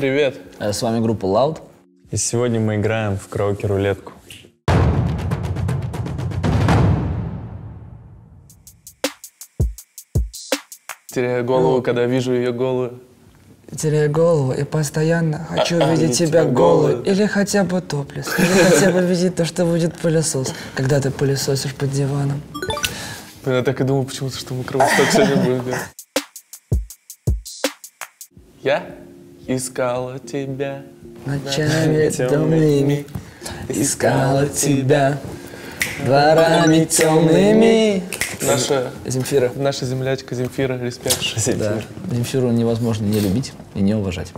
Привет. С вами группа Loud. И сегодня мы играем в караоке-рулетку. Теряю голову, когда вижу ее голую. Теряю голову и постоянно хочу видеть тебя голую. Или хотя бы топлес. Или хотя бы видеть то, что будет пылесос, когда ты пылесосишь под диваном. Я так и думал почему-то, что мы Кровосток сегодня будем делать. Я искала тебя ночами темными, искала тебя дворами темными. Наша землячка Земфира, респект. Да. Земфиру невозможно не любить и не уважать.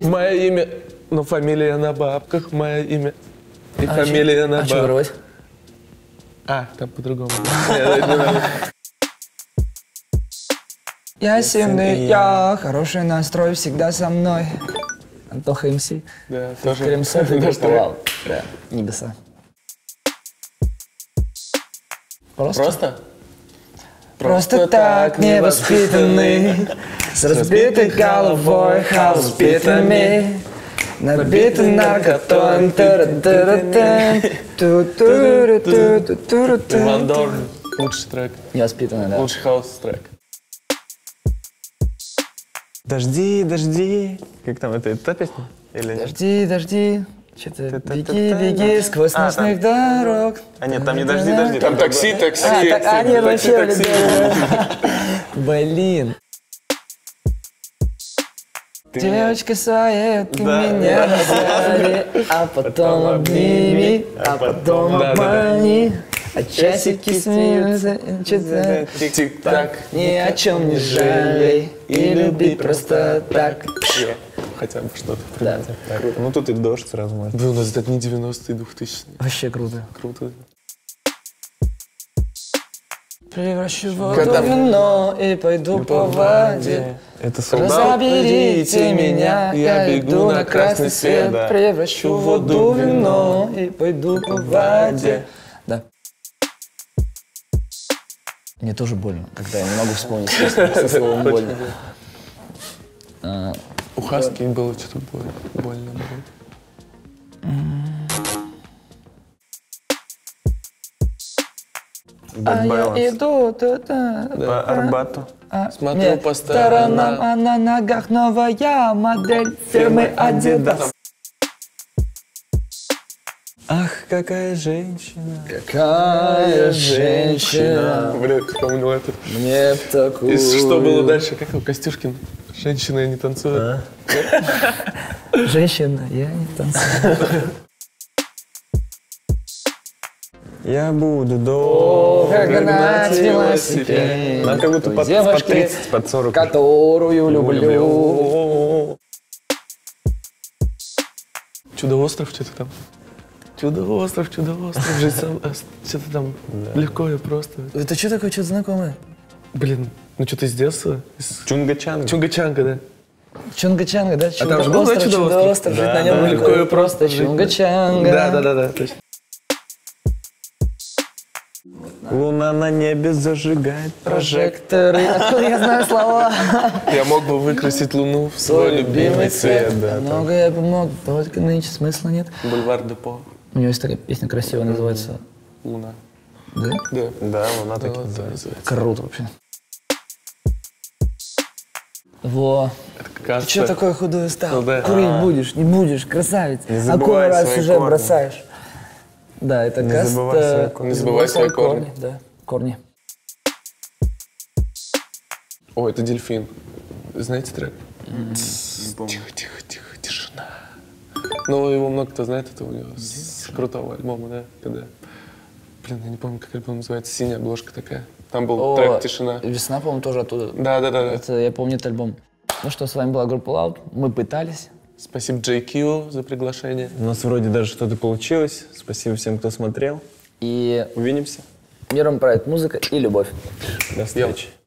Мое имя, но фамилия на бабках. Мое имя и фамилия на бабках. А, там по-другому. Я сильный, я хороший настрой, всегда со мной. Антоха МС. Да, тоже. Кремсов и Гастовал. Да, небеса. Просто? Просто так невоспитанный, с разбитой головой, хаус-битами, набитый наркотон. Ван Дорн. Лучший трек. Невоспитанный, да. Лучший хаус-трек. Дожди, дожди. Как там, это та песня? Или дожди, дожди. Что-то беги, беги сквозь ночных дорог. А нет, там не дожди, дожди. Там такси, такси. А нет, вообще, блин. Девочка своя, ты меня назови, а потом обними, а потом обмани. А часики смеются, что-то тик-так. Ни о чем не жалей и люби просто так. Хотя бы что-то. Да, круто. Ну тут и дождь сразу можно. Да, у нас это не 90-е, 2000-е. Вообще круто. Круто. Превращу воду в вино и пойду по воде. Это солдат. Заберите меня, я бегу на красный свет. Превращу воду в вино и пойду по воде. Мне тоже больно, когда я не могу вспомнить со словом больно. У Хаски было что-то больно. А я иду по Арбату, смотрю по сторонам, а на ногах новая модель фирмы Adidas. Ах, какая женщина! Какая женщина! Блин, вспомнил это. Мне такую... И что было дальше? Как у Костюшкин? Женщина, я не танцую. Женщина, я не танцую. Я буду долго гнать велосипед. Она как будто под 30, под 40. Которую люблю. Чудо-остров, что-то там. Чудо-остров, чудо-остров, жизнь сам, что-то там легко и просто. Это что такое, что-то знакомое? Блин, ну что-то из детства. Чунга-Чанга. Чунга-Чанга, да. Чунга-Чанга, да? А там же было чудо-остров, жить на нем легко и просто. Чунга-Чанга. Да, точно. Луна на небе зажигает прожекторы. Откуда я знаю слова? Я мог бы выкрасить Луну в свой любимый цвет. Много я бы мог, только нынче смысла нет. Бульвар Депо. У него есть такая песня красивая, называется «Луна». Да? Да, «Луна» так и называется. Круто вообще. Во. Ты что такое худое стал? Курить будешь, не будешь, красавец. А какой раз уже бросаешь? Да, это каст. Не забывай свои корни. Да, корни. О, это «Дельфин». Знаете трек? Тихо-тихо-тихо, тишина. Ну, его много кто знает, это у него с крутого альбома, да, когда... Блин, я не помню, как альбом называется, синяя обложка такая. Там был трек «Тишина». «Весна», по-моему, тоже оттуда. Да. Это, я помню этот альбом. Ну что, с вами была группа Loud, мы пытались. Спасибо GQ за приглашение. У нас вроде даже что-то получилось. Спасибо всем, кто смотрел. И увидимся. Миром правит музыка и любовь. До встречи.